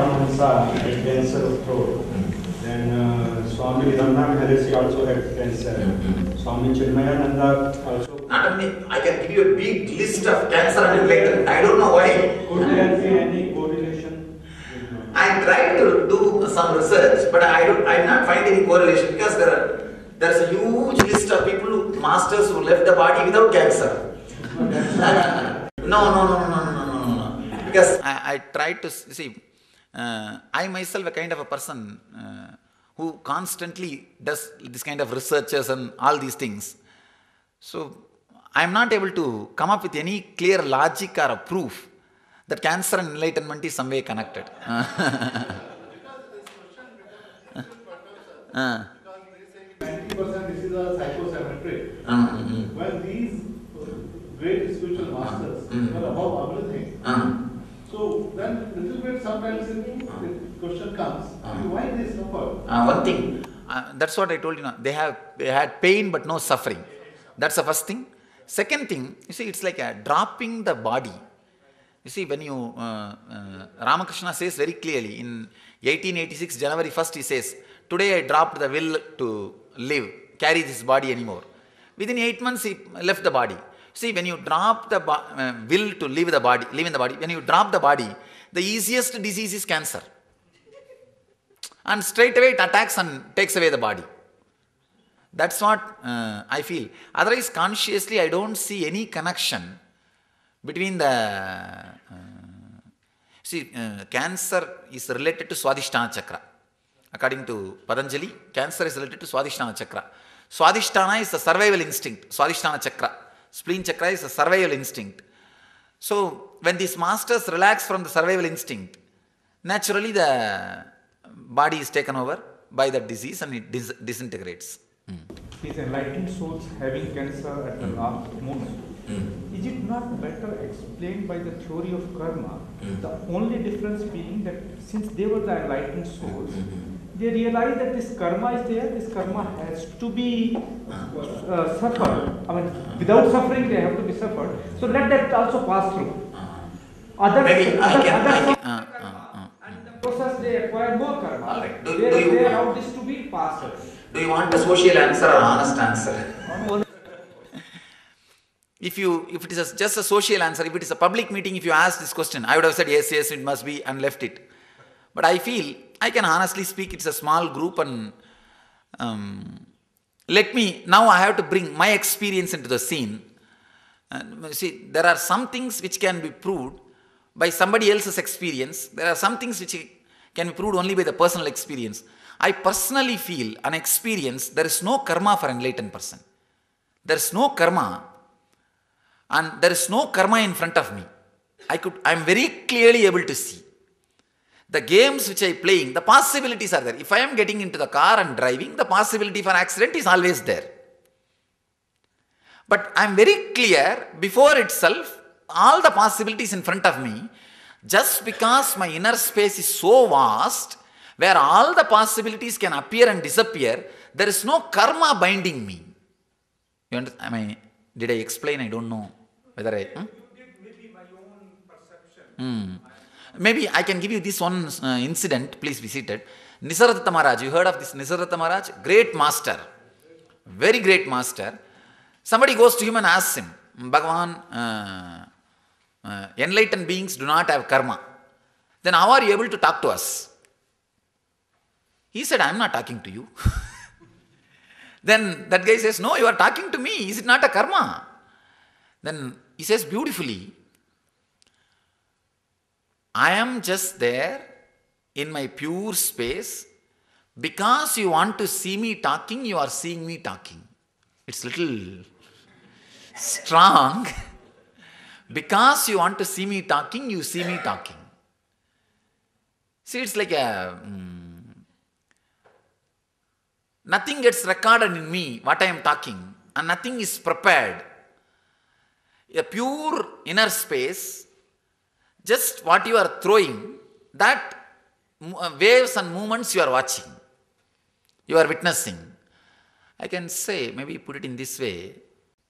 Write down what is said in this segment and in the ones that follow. Paramahamsa had cancer of throat. Then Swami Vivekananda Maharishi also had cancer. Swami Chinmayananda also. Not only, I can give you a big list of cancer and later. I don't know why. Could there be any correlation? I tried to do some research, but I did not find any correlation because there's a huge list of people, masters who left the body without cancer. No. Because I tried to see, I myself a kind of a person who constantly does this kind of researches and all these things. So I'm not able to come up with any clear logic or a proof that cancer and enlightenment is some way connected. This is a psychocemetric. Well, these great spiritual masters were above everything. So then little bit sometimes the question comes, why they suffer? One thing, that's what I told you now. They had pain but no suffering. That's the first thing. Second thing, you see, it's like a dropping the body. You see, when you, Ramakrishna says very clearly, in 1886, January 1st, he says, today I dropped the will to live, carry this body anymore. Within 8 months, he left the body. See, when you drop the will to leave the body, when you drop the body, the easiest disease is cancer. And straight away it attacks and takes away the body. That's what I feel. Otherwise, consciously, I don't see any connection between the... cancer is related to Swadhisthana Chakra. According to Paranjali, cancer is related to Swadhisthana Chakra. Swadhisthana is the survival instinct. Swadhisthana Chakra. Spleen Chakra is the survival instinct. So, when these masters relax from the survival instinct, naturally the body is taken over by that disease and it disintegrates. These enlightened souls having cancer at the last moment, is it not better explained by the theory of karma? The only difference being that since they were the enlightened souls, they realize that this karma is there, this karma has to be suffered. I mean, without suffering they have to be suffered. So let that also pass through. And the process they acquire more karma. Right. They allow this to be passed. Do you want a social answer or honest answer? If it is just a social answer, if it is a public meeting, if you ask this question, I would have said yes, yes, it must be and left it. But I feel, I can honestly speak, it's a small group and now I have to bring my experience into the scene. And see, there are some things which can be proved by somebody else's experience. There are some things which can be proved only by the personal experience. I personally feel an experience, there is no karma for an enlightened person. There is no karma and there is no karma in front of me. I am very clearly able to see. The games which I am playing, the possibilities are there. If I am getting into the car and driving, the possibility for accident is always there. But I am very clear, before itself, all the possibilities in front of me, just because my inner space is so vast, where all the possibilities can appear and disappear, there is no karma binding me. You understand? Did I explain? I don't know whether I... You did maybe my own perception. Maybe I can give you this one incident. Please be seated. Nisarattah Maharaj. You heard of this Nisarattah Maharaj? Great master. Very great master. Somebody goes to him and asks him, Bhagavan, enlightened beings do not have karma. Then how are you able to talk to us? He said, I'm not talking to you. Then that guy says, no, you are talking to me. Is it not a karma? Then he says beautifully, I am just there in my pure space. Because you want to see me talking, you are seeing me talking. It's little strong. Because you want to see me talking, you see me talking. See, it's like a... nothing gets recorded in me, what I am talking, and nothing is prepared. A pure inner space, just what you are throwing, that waves and movements you are watching, you are witnessing. I can say, maybe put it in this way,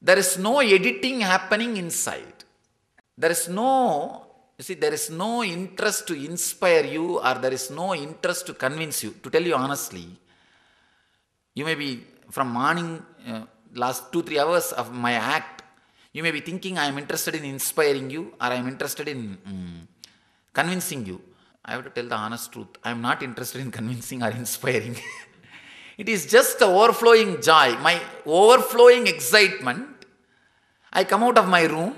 there is no editing happening inside. There is no You see, there is no interest to inspire you, or there is no interest to convince you. To tell you honestly, you may be, from morning, last 2-3 hours of my act, you may be thinking I am interested in inspiring you, or I am interested in convincing you. I have to tell the honest truth. I am not interested in convincing or inspiring. It is just the overflowing joy, my overflowing excitement. I come out of my room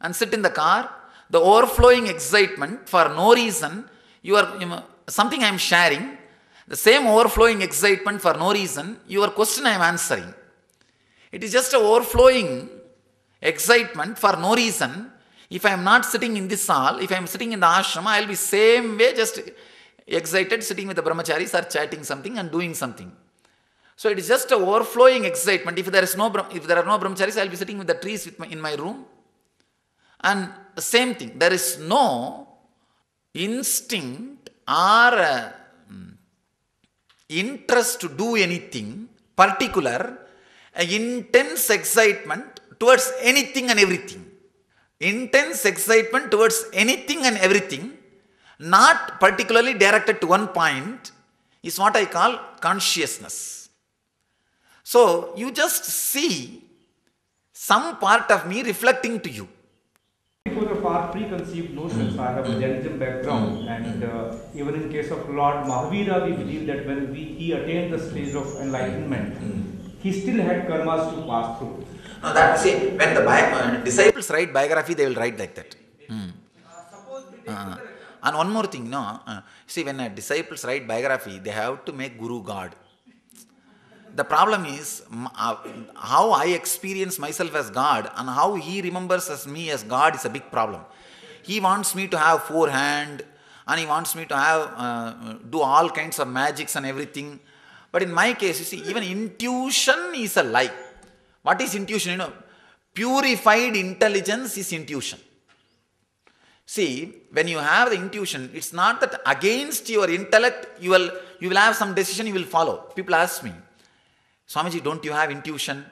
and sit in the car. The overflowing excitement for no reason. Something I am sharing. The same overflowing excitement for no reason. Your question I am answering. It is just a overflowing excitement for no reason. If I am not sitting in this hall, if I am sitting in the ashram, I will be same way, just excited, sitting with the brahmacharis or chatting something and doing something. So it is just a overflowing excitement. If there are no brahmacharis, I will be sitting with the trees in my room. And the same thing. There is no instinct or interest to do anything particular, intense excitement towards anything and everything. Intense excitement towards anything and everything, not particularly directed to one point, is what I call consciousness. So you just see some part of me reflecting to you. People of our preconceived notions, I have a Jainism background, and even in case of Lord Mahavira, we believe that when he attained the stage of enlightenment, he still had karmas to pass through. No, that see, when the disciples write biography, they will write like that. And one more thing, see, when disciples write biography, they have to make Guru God. The problem is how I experience myself as God and how he remembers as me as God is a big problem. He wants me to have four hands, and he wants me to have do all kinds of magics and everything. But in my case, you see, even intuition is a lie. What is intuition? You know, purified intelligence is intuition. See, when you have the intuition, it's not that against your intellect you will have some decision you will follow. People ask me, Swamiji, don't you have intuition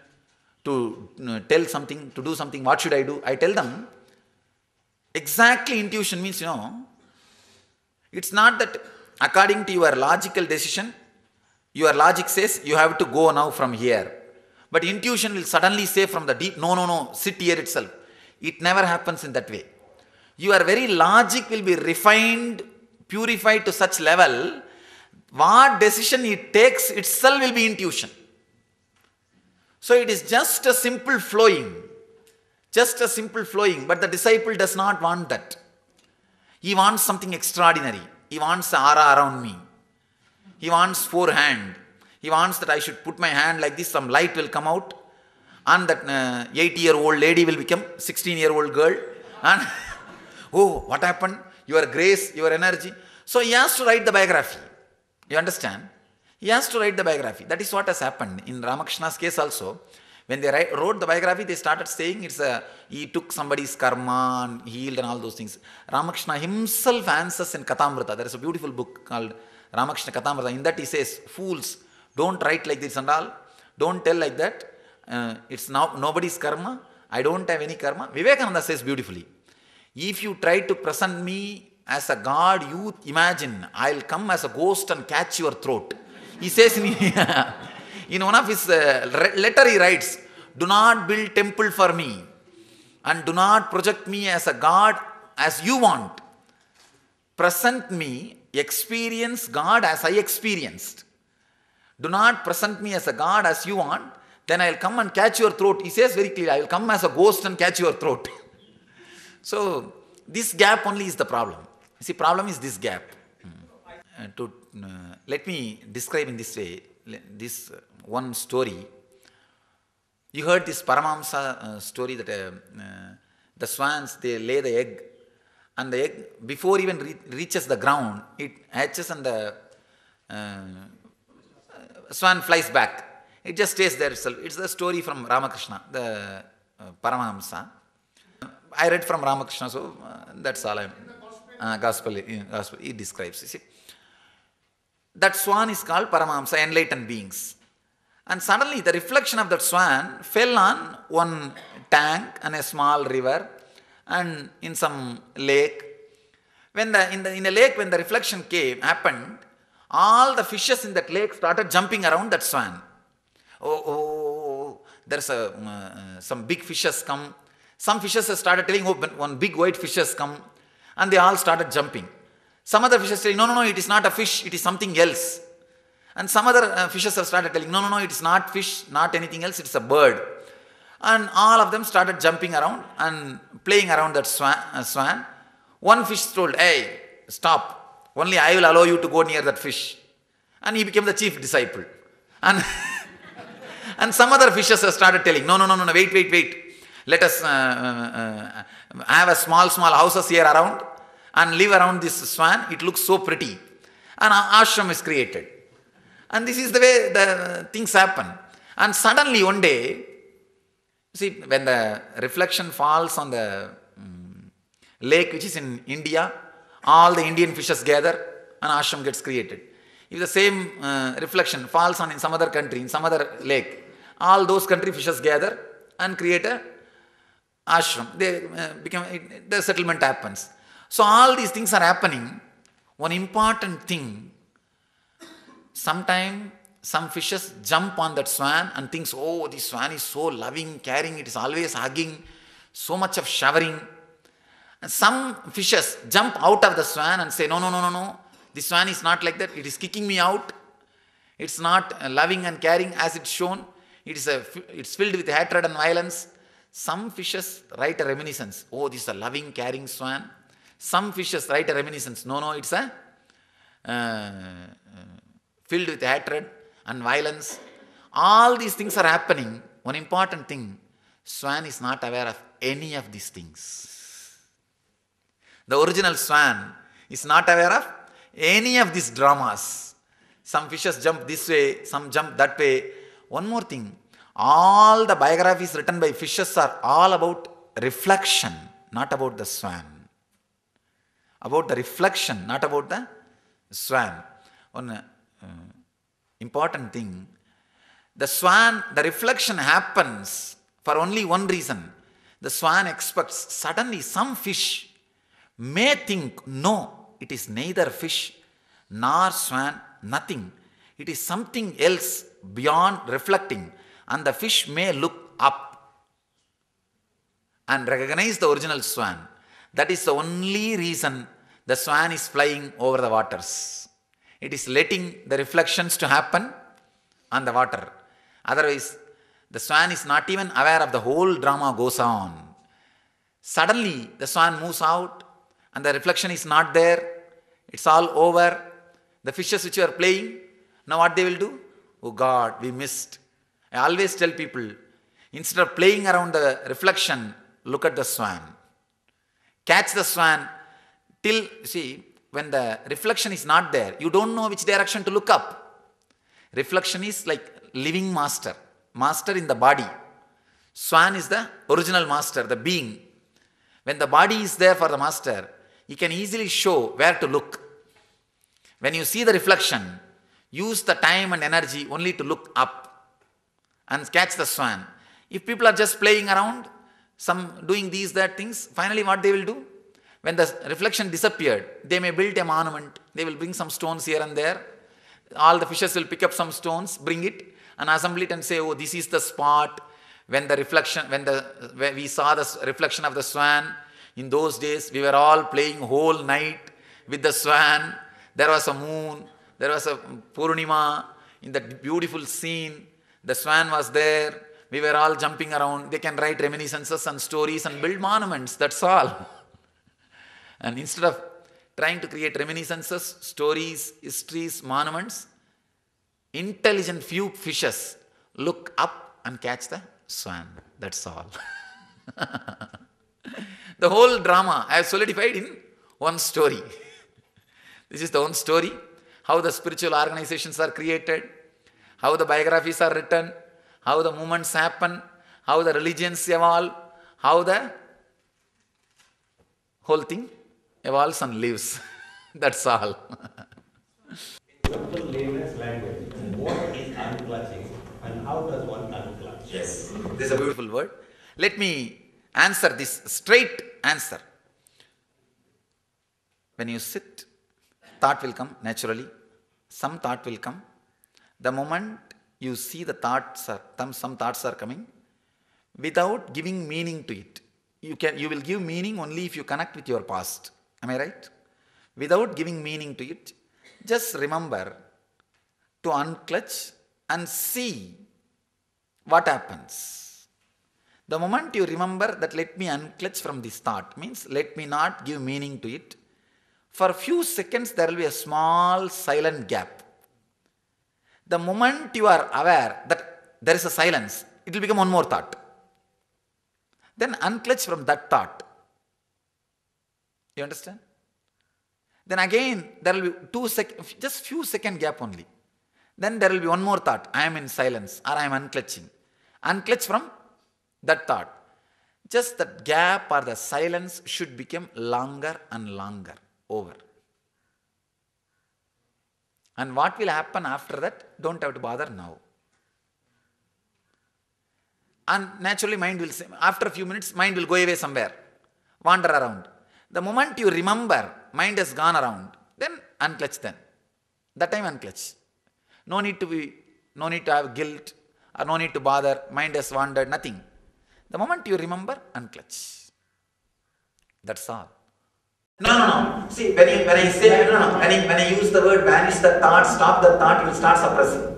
to tell something, to do something? What should I do? I tell them, exactly intuition means, it's not that according to your logical decision, your logic says you have to go now from here. But intuition will suddenly say from the deep, no, sit here itself. It never happens in that way. Your very logic will be refined, purified to such level, what decision it takes itself will be intuition. So it is just a simple flowing. Just a simple flowing. But the disciple does not want that. He wants something extraordinary. He wants aura around me. He wants four hands. He wants that I should put my hand like this, some light will come out, and that 8-year-old lady will become 16-year-old girl. And oh, what happened? Your grace, your energy. So he has to write the biography. You understand? He has to write the biography. That is what has happened in Ramakrishna's case also. When they wrote the biography, they started saying he took somebody's karma and healed and all those things. Ramakrishna himself answers in Kathamrita. There is a beautiful book called Ramakrishna Kathamrita. In that he says, fools, don't write like this and all. Don't tell like that. It's now nobody's karma. I don't have any karma. Vivekananda says beautifully, if you try to present me as a God, you imagine I'll come as a ghost and catch your throat. He says in one of his letter he writes, do not build temple for me and do not project me as a God as you want. Present me, experience God as I experienced. Do not present me as a God as you want, then I will come and catch your throat. He says very clearly, I will come as a ghost and catch your throat. So, this gap only is the problem. See, problem is this gap. Let me describe in this way, this one story. You heard this Paramahamsa story that the swans, they lay the egg, and the egg, before even reaches the ground, it hatches and the swan flies back. It just stays there itself. It's the story from Ramakrishna, the Paramahamsa. I read from Ramakrishna, so that's all I'm... Gospel, he describes. You see, that swan is called Paramahamsa, enlightened beings. And suddenly the reflection of that swan fell on one tank and a small river and in some lake. When in a lake, when the reflection happened, all the fishes in that lake started jumping around that swan. Oh, there's some big fishes come. Some fishes started telling, oh, one big white fish has come, and they all started jumping. Some other fishes telling, no, it is not a fish, it is something else. And some other fishes have started telling, no, it is not fish, not anything else, it is a bird. And all of them started jumping around and playing around that swan. One fish told, hey, stop, only I will allow you to go near that fish. And he became the chief disciple. And, and some other fishes have started telling, no, wait. Let us have a small houses here around and live around this swan. It looks so pretty. And an ashram is created. And this is the way the things happen. And suddenly one day, see, when the reflection falls on the lake, which is in India, all the Indian fishes gather and ashram gets created. If the same reflection falls on in some other country, in some other lake, all those country fishes gather and create a ashram. Their settlement happens. So all these things are happening. One important thing, sometime some fishes jump on that swan and thinks, oh, this swan is so loving, caring, it is always hugging, so much of showering. And some fishes jump out of the swan and say, no, this swan is not like that, it is kicking me out, it's not loving and caring as it's shown, it's filled with hatred and violence. Some fishes write a reminiscence, oh, this is a loving, caring swan. Some fishes write a reminiscence, no, it's a filled with hatred and violence. All these things are happening. One important thing, swan is not aware of any of these things. The original swan is not aware of any of these dramas. Some fishes jump this way, some jump that way. One more thing, all the biographies written by fishes are all about reflection, not about the swan. About the reflection, not about the swan. One important thing, the reflection happens for only one reason. The swan expects, suddenly some fish may think, no, it is neither fish nor swan, nothing. It is something else beyond reflecting. And the fish may look up and recognize the original swan. That is the only reason the swan is flying over the waters. It is letting the reflections to happen on the water. Otherwise, the swan is not even aware of the whole drama goes on. Suddenly, the swan moves out and the reflection is not there. It's all over. The fishes which are playing, now what they will do? Oh God, we missed. I always tell people, instead of playing around the reflection, look at the swan. Catch the swan till, see, when the reflection is not there, you don't know which direction to look up. Reflection is like living master, master in the body. Swan is the original master, the being. When the body is there for the master, he can easily show where to look. When you see the reflection, use the time and energy only to look up and catch the swan. If people are just playing around, some doing these, that things, finally what they will do? When the reflection disappeared, they may build a monument. They will bring some stones here and there. All the fishes will pick up some stones, bring it, and assemble it and say, oh, this is the spot where we saw the reflection of the swan. In those days, we were all playing whole night with the swan. There was a moon. There was a Purnima. In that beautiful scene, the swan was there. We were all jumping around. They can write reminiscences and stories and build monuments. That's all. And instead of trying to create reminiscences, stories, histories, monuments, intelligent few fishes look up and catch the swan. That's all. The whole drama I have solidified in one story. This is the one story. How the spiritual organizations are created, how the biographies are written, how the movements happen, how the religions evolve, how the whole thing evolves and lives. That's all. In simple layman's language, what is unclutching and how does one unclutch? Yes, this is a beautiful word. Let me answer this straight answer. When you sit, thought will come naturally. Some thought will come. The moment you see the thoughts are, some thoughts are coming, without giving meaning to it. You will give meaning only if you connect with your past. Am I right? Without giving meaning to it, just remember to unclutch and see what happens. The moment you remember that let me unclutch from this thought, means let me not give meaning to it, for a few seconds there will be a small silent gap. The moment you are aware that there is a silence, it will become one more thought. Then unclutch from that thought. You understand? Then again, there will be just few second gap only. Then there will be one more thought. I am in silence or I am unclutching. Unclutch from that thought. Just that gap or the silence should become longer and longer over. And what will happen after that, don't have to bother now. And naturally mind will, after a few minutes, mind will go away somewhere, wander around. The moment you remember, mind has gone around, then unclutch then. That time unclutch. No need to have guilt or no need to bother, mind has wandered, nothing. The moment you remember, unclutch. That's all. No. See, when I use the word vanish the thought, stop the thought, you will start suppressing.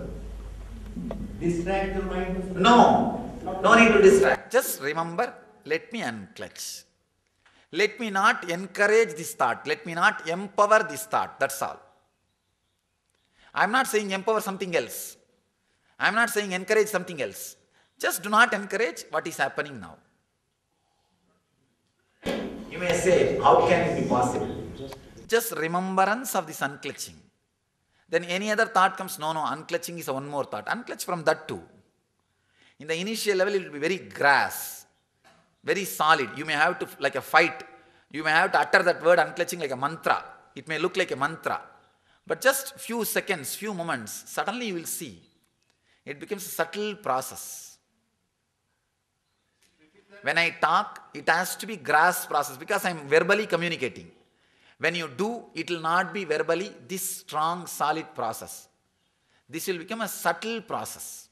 Distract your mind. No need to distract. Just remember, let me unclutch. Let me not encourage this thought. Let me not empower this thought. That's all. I am not saying empower something else. I am not saying encourage something else. Just do not encourage what is happening now. You may say, how can it be possible? Just remembrance of this unclutching. Then any other thought comes, no, unclutching is one more thought. Unclutch from that too. In the initial level, it will be very grass, very solid. You may have to, like a fight, you may have to utter that word unclutching like a mantra. It may look like a mantra. But just few seconds, few moments, suddenly you will see. It becomes a subtle process. When I talk, it has to be grass process because I am verbally communicating. When you do, it will not be verbally this strong, solid process. This will become a subtle process.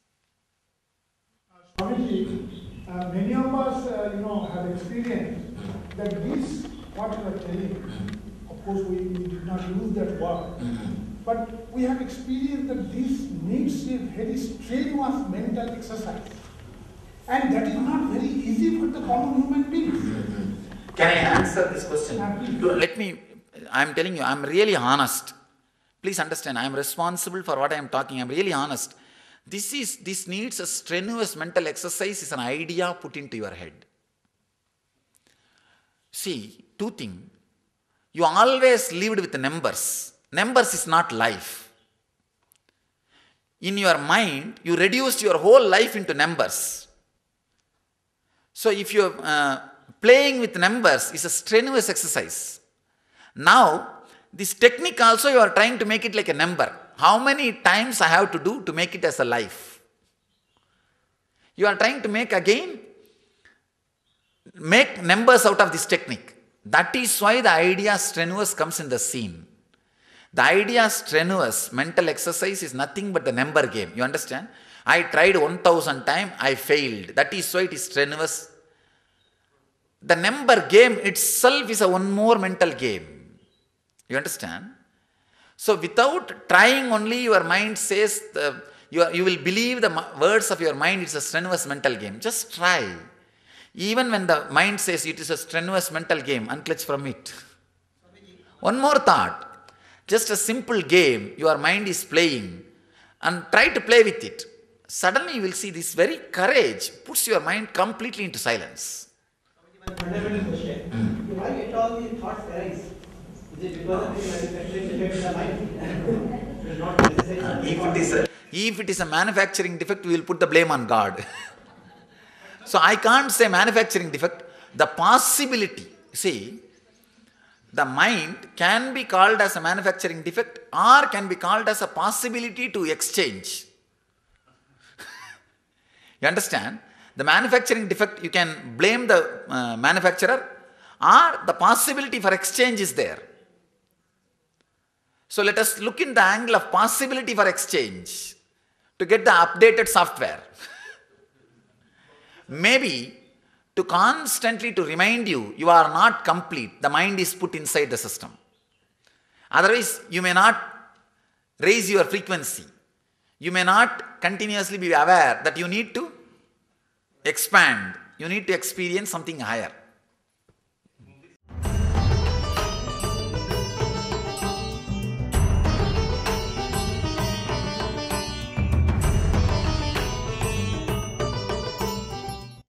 Many of us, have experienced that this, what you are telling, of course we did not use that word, but we have experienced that this needs a very strenuous mental exercise. And that is not very easy for the common human beings. Can I answer this question? I am telling you, I am really honest. Please understand, I am responsible for what I am talking. I am really honest. This needs a strenuous mental exercise is an idea put into your head. See, two things. You always lived with numbers. Numbers is not life. In your mind, you reduced your whole life into numbers. So if you are playing with numbers, it's a strenuous exercise. Now, this technique also you are trying to make it like a number. How many times I have to do to make it as a life? You are trying to make numbers out of this technique. That is why the idea strenuous comes in the scene. The idea strenuous mental exercise is nothing but the number game. You understand? I tried 1000 times, I failed. That is why it is strenuous. The number game itself is one more mental game. You understand? So without trying only your mind says, you will believe the words of your mind, it's a strenuous mental game. Just try. Even when the mind says it is a strenuous mental game, unclutch from it. One more thought. Just a simple game your mind is playing and try to play with it. Suddenly you will see this very courage puts your mind completely into silence. My fundamental question. Why at all these thoughts arise? If it is a manufacturing defect, we will put the blame on God. So I can't say manufacturing defect. The possibility, see, the mind can be called as a manufacturing defect or can be called as a possibility to exchange. You understand? The manufacturing defect, you can blame the manufacturer or the possibility for exchange is there. So let us look in the angle of possibility for exchange to get the updated software. Maybe to constantly to remind you, you are not complete. The mind is put inside the system. Otherwise, you may not raise your frequency. You may not continuously be aware that you need to expand. You need to experience something higher.